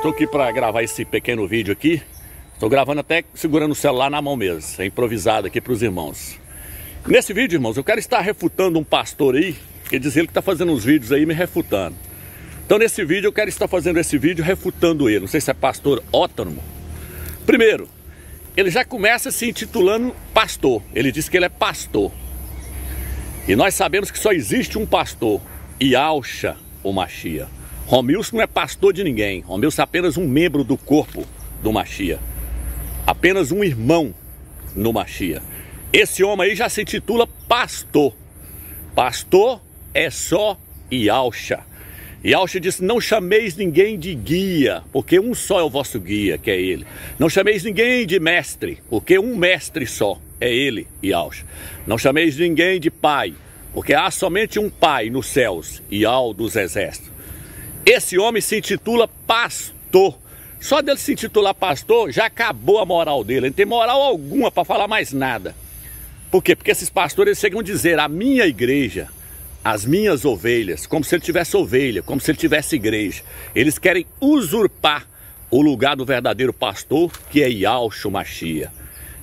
Estou aqui para gravar esse pequeno vídeo aqui. Estou gravando até segurando o celular na mão mesmo. É improvisado aqui para os irmãos. Nesse vídeo, irmãos, eu quero estar refutando um pastor aí, que diz ele que está fazendo uns vídeos aí me refutando. Então nesse vídeo eu quero estar fazendo esse vídeo refutando ele. Não sei se é pastor Ótano. Primeiro, ele já começa se intitulando pastor. Ele diz que ele é pastor. E nós sabemos que só existe um pastor, Yausha Mashiach. Romilson não é pastor de ninguém. Romilson é apenas um membro do corpo do Mashiach. Apenas um irmão no Mashiach. Esse homem aí já se intitula pastor. Pastor é só Yausha. Yausha disse, não chameis ninguém de guia, porque um só é o vosso guia, que é ele. Não chameis ninguém de mestre, porque um mestre só é ele, Yausha. Não chameis ninguém de pai, porque há somente um pai nos céus, Yau dos exércitos. Esse homem se intitula pastor. Só dele se intitular pastor, já acabou a moral dele. Ele não tem moral alguma para falar mais nada. Por quê? Porque esses pastores chegam a dizer, a minha igreja, as minhas ovelhas, como se ele tivesse ovelha, como se ele tivesse igreja. Eles querem usurpar o lugar do verdadeiro pastor, que é Yausha Mashiach.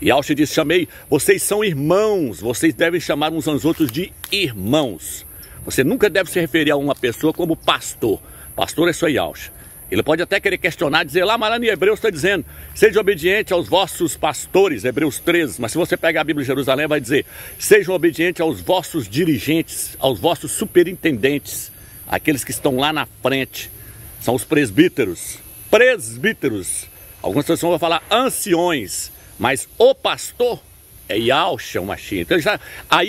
Yausha diz, chamei, vocês são irmãos, vocês devem chamar uns aos outros de irmãos. Você nunca deve se referir a uma pessoa como pastor. Pastor é só Yausha. Ele pode até querer questionar, dizer lá, mas lá em Hebreus está dizendo, sejam obedientes aos vossos pastores, Hebreus 13. Mas se você pegar a Bíblia de Jerusalém, vai dizer, sejam obedientes aos vossos dirigentes, aos vossos superintendentes, aqueles que estão lá na frente, são os presbíteros. Presbíteros, algumas pessoas vão falar anciões, mas o pastor é Yausha Mashiach. Então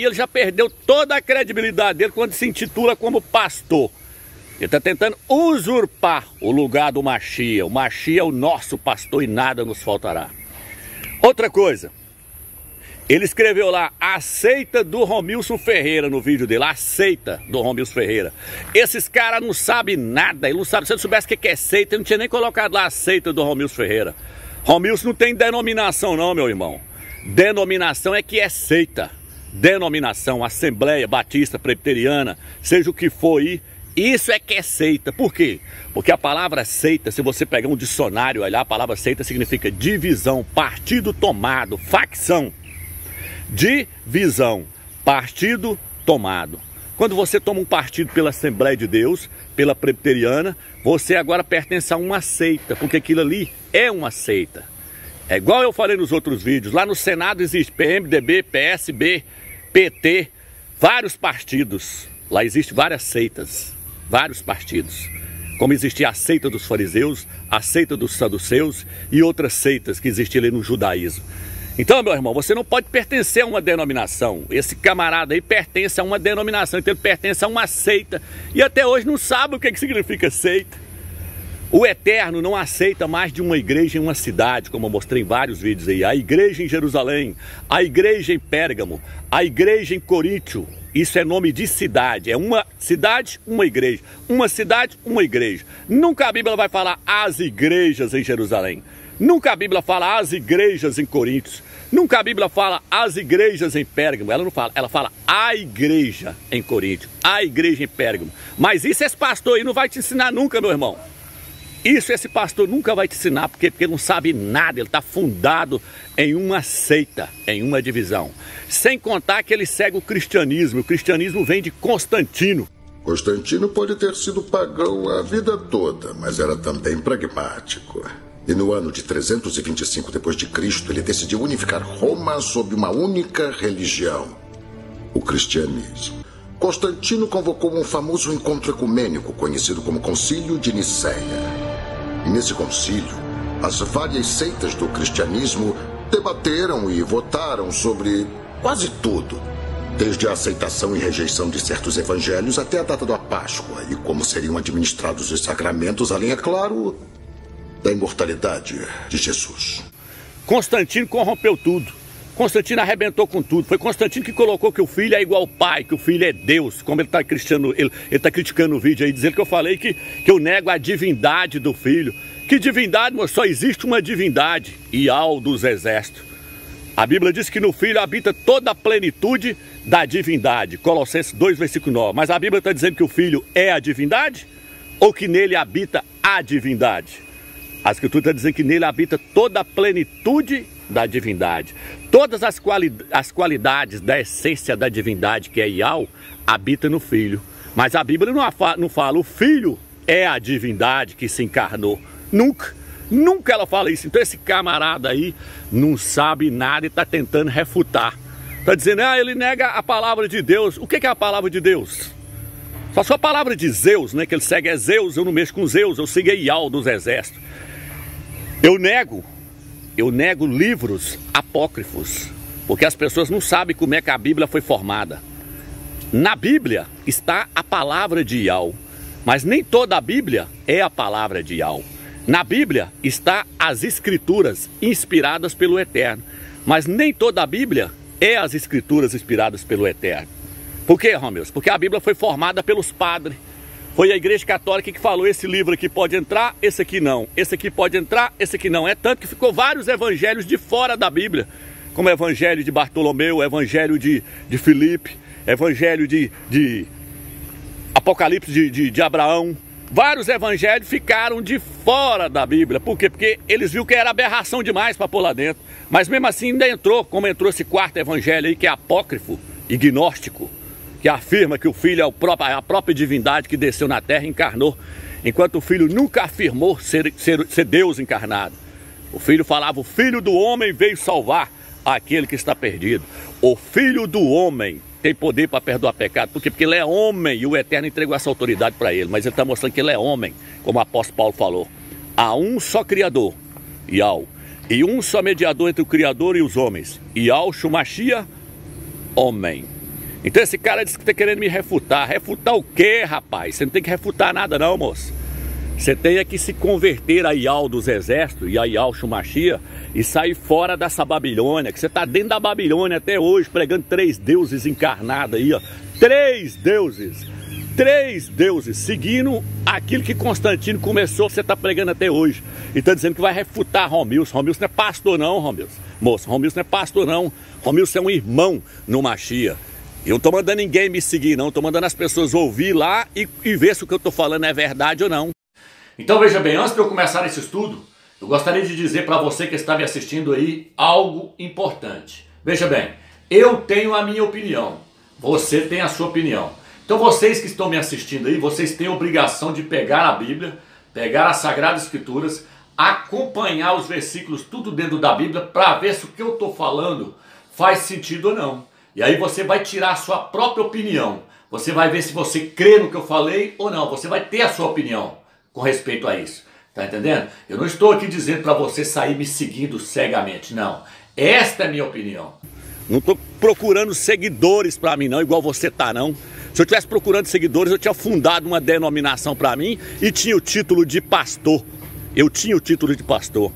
ele já perdeu toda a credibilidade dele quando se intitula como pastor. Ele está tentando usurpar o lugar do Mashiach. O Mashiach é o nosso pastor e nada nos faltará. Outra coisa, ele escreveu lá, a seita do Romilson Ferreira no vídeo dele, a seita do Romilson Ferreira. Esses caras não sabem nada, ele não sabe, se ele soubesse o que é seita, ele não tinha nem colocado lá a seita do Romilson Ferreira. Romilson não tem denominação não, meu irmão. Denominação é que é seita. Denominação, assembleia, batista, presbiteriana, seja o que for aí. Isso é que é seita. Por quê? Porque a palavra seita, se você pegar um dicionário e olhar, a palavra seita significa divisão, partido tomado, facção. Divisão, partido tomado. Quando você toma um partido pela Assembleia de Deus, pela Presbiteriana, você agora pertence a uma seita, porque aquilo ali é uma seita. É igual eu falei nos outros vídeos, lá no Senado existe PMDB, PSB, PT, vários partidos. Lá existem várias seitas. Vários partidos, como existia a seita dos fariseus, a seita dos saduceus e outras seitas que existiam ali no judaísmo. Então, meu irmão, você não pode pertencer a uma denominação. Esse camarada aí pertence a uma denominação, então ele pertence a uma seita e até hoje não sabe o que significa seita. O Eterno não aceita mais de uma igreja em uma cidade, como eu mostrei em vários vídeos aí. A igreja em Jerusalém, a igreja em Pérgamo, a igreja em Coríntio. Isso é nome de cidade. É uma cidade, uma igreja. Uma cidade, uma igreja. Nunca a Bíblia vai falar as igrejas em Jerusalém. Nunca a Bíblia fala as igrejas em Coríntio. Nunca a Bíblia fala as igrejas em Pérgamo. Ela não fala, ela fala a igreja em Coríntio, a igreja em Pérgamo. Mas isso esse pastor aí não vai te ensinar nunca, meu irmão. Isso esse pastor nunca vai te ensinar, porque não sabe nada, ele está fundado em uma seita, em uma divisão. Sem contar que ele segue o cristianismo vem de Constantino. Constantino pode ter sido pagão a vida toda, mas era também pragmático. E no ano de 325 d.C., ele decidiu unificar Roma sob uma única religião, o cristianismo. Constantino convocou um famoso encontro ecumênico, conhecido como Concílio de Niceia. Nesse concílio, as várias seitas do cristianismo debateram e votaram sobre quase tudo, desde a aceitação e rejeição de certos evangelhos até a data da Páscoa e como seriam administrados os sacramentos, além, é claro, da imortalidade de Jesus. Constantino corrompeu tudo. Constantino arrebentou com tudo. Foi Constantino que colocou que o filho é igual ao pai, que o filho é Deus. Como ele está criticando o vídeo aí, dizendo que eu falei que eu nego a divindade do filho. Que divindade? Só existe uma divindade, Yau dos exércitos. A Bíblia diz que no filho habita toda a plenitude da divindade. Colossenses 2, versículo 9. Mas a Bíblia está dizendo que o filho é a divindade? Ou que nele habita a divindade? A Escritura está dizendo que nele habita toda a plenitude da divindade. Todas as qualidades da essência da divindade, que é Yahweh, habita no Filho. Mas a Bíblia não fala o Filho é a divindade que se encarnou. Nunca. Nunca ela fala isso. Então esse camarada aí não sabe nada e está tentando refutar. Está dizendo, ah, ele nega a palavra de Deus. O que é a palavra de Deus? Só a palavra de Zeus, né? Que ele segue é Zeus, eu não mexo com Zeus, eu sigo Yahweh dos exércitos. Eu nego livros apócrifos, porque as pessoas não sabem como é que a Bíblia foi formada. Na Bíblia está a palavra de Yahweh, mas nem toda a Bíblia é a palavra de Yahweh. Na Bíblia está as Escrituras inspiradas pelo Eterno, mas nem toda a Bíblia é as Escrituras inspiradas pelo Eterno. Por quê, Romeus? Porque a Bíblia foi formada pelos padres. Foi a Igreja Católica que falou, esse livro aqui pode entrar, esse aqui não. Esse aqui pode entrar, esse aqui não. É tanto que ficou vários evangelhos de fora da Bíblia, como o evangelho de Bartolomeu, o evangelho de Filipe, evangelho de Apocalipse de Abraão. Vários evangelhos ficaram de fora da Bíblia. Por quê? Porque eles viram que era aberração demais para pôr lá dentro. Mas mesmo assim ainda entrou, como entrou esse quarto evangelho aí, que é apócrifo e gnóstico, que afirma que o Filho é a própria divindade que desceu na terra e encarnou, enquanto o Filho nunca afirmou ser Deus encarnado. O Filho falava, o Filho do Homem veio salvar aquele que está perdido. O Filho do Homem tem poder para perdoar pecado, porque ele é homem e o Eterno entregou essa autoridade para ele, mas ele está mostrando que ele é homem, como o apóstolo Paulo falou. Há um só Criador, Yahweh, e um só mediador entre o Criador e os homens, Yausha Mashiach, homem. Então esse cara disse que está querendo me refutar. Refutar o quê, rapaz? Você não tem que refutar nada não, moço. Você tem é que se converter a Yahweh dos exércitos e a Yausha Mashiach e sair fora dessa Babilônia, que você está dentro da Babilônia até hoje, pregando três deuses encarnados aí, ó. Três deuses, seguindo aquilo que Constantino começou, você está pregando até hoje. E está dizendo que vai refutar Romilson. Romilson não é pastor não, Romilson. Moço, Romilson não é pastor não. Romilson é um irmão no Mashiach. Eu não estou mandando ninguém me seguir, não. Estou mandando as pessoas ouvir lá e ver se o que eu estou falando é verdade ou não. Então veja bem, antes de eu começar esse estudo, eu gostaria de dizer para você que está me assistindo aí algo importante. Veja bem, eu tenho a minha opinião, você tem a sua opinião. Então vocês que estão me assistindo aí, vocês têm a obrigação de pegar a Bíblia, pegar as Sagradas Escrituras, acompanhar os versículos tudo dentro da Bíblia para ver se o que eu estou falando faz sentido ou não. E aí você vai tirar a sua própria opinião. Você vai ver se você crê no que eu falei ou não. Você vai ter a sua opinião com respeito a isso. Tá entendendo? Eu não estou aqui dizendo para você sair me seguindo cegamente, não. Esta é a minha opinião. Não estou procurando seguidores para mim, não, igual você tá, não. Se eu estivesse procurando seguidores, eu tinha fundado uma denominação para mim e tinha o título de pastor. Eu tinha o título de pastor.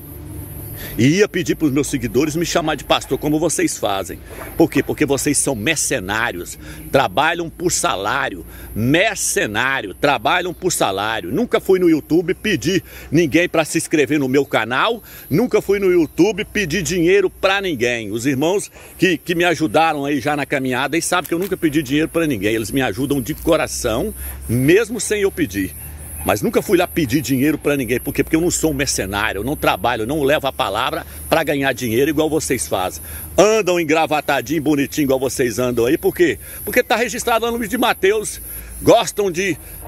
E ia pedir para os meus seguidores me chamar de pastor, como vocês fazem. Por quê? Porque vocês são mercenários, trabalham por salário, mercenário, trabalham por salário. Nunca fui no YouTube pedir ninguém para se inscrever no meu canal, nunca fui no YouTube pedir dinheiro para ninguém. Os irmãos que me ajudaram aí já na caminhada e sabem que eu nunca pedi dinheiro para ninguém. Eles me ajudam de coração, mesmo sem eu pedir. Mas nunca fui lá pedir dinheiro para ninguém. Por quê? Porque eu não sou um mercenário, eu não trabalho, eu não levo a palavra para ganhar dinheiro igual vocês fazem. Andam engravatadinho, bonitinho igual vocês andam aí. Por quê? Porque está registrado no livro de Mateus. Gostam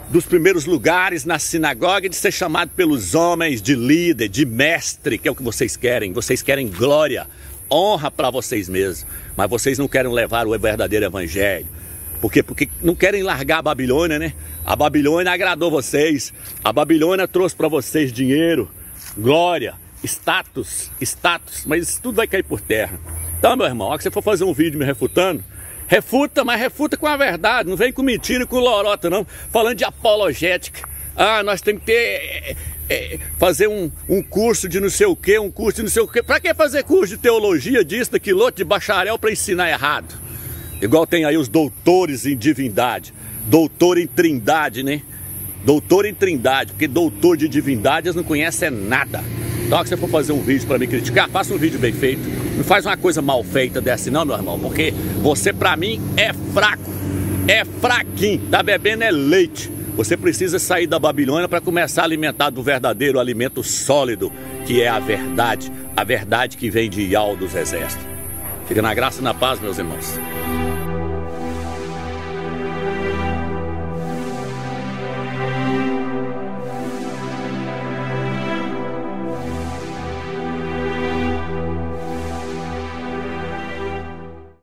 dos primeiros lugares na sinagoga, de ser chamado pelos homens de líder, de mestre, que é o que vocês querem. Vocês querem glória, honra para vocês mesmos. Mas vocês não querem levar o verdadeiro evangelho. Por quê? Porque não querem largar a Babilônia, né? A Babilônia agradou vocês, a Babilônia trouxe para vocês dinheiro, glória, status, mas isso tudo vai cair por terra. Então, meu irmão, a hora que você for fazer um vídeo me refutando, refuta, mas refuta com a verdade, não vem com mentira e com lorota, não. Falando de apologética, ah, nós temos que ter... fazer um curso de não sei o quê, um curso de não sei o quê. Para que fazer curso de teologia disso, daquilo outro, de bacharel para ensinar errado? Igual tem aí os doutores em divindade, doutor em trindade, né? Doutor em trindade, porque doutor de divindade eles não conhecem nada. Então, se você for fazer um vídeo para me criticar, faça um vídeo bem feito. Não faz uma coisa mal feita dessa não, meu irmão, porque você para mim é fraco, é fraquinho, tá bebendo é leite. Você precisa sair da Babilônia para começar a alimentar do verdadeiro alimento sólido, que é a verdade que vem de Yahó dos Exércitos. Fica na graça e na paz, meus irmãos.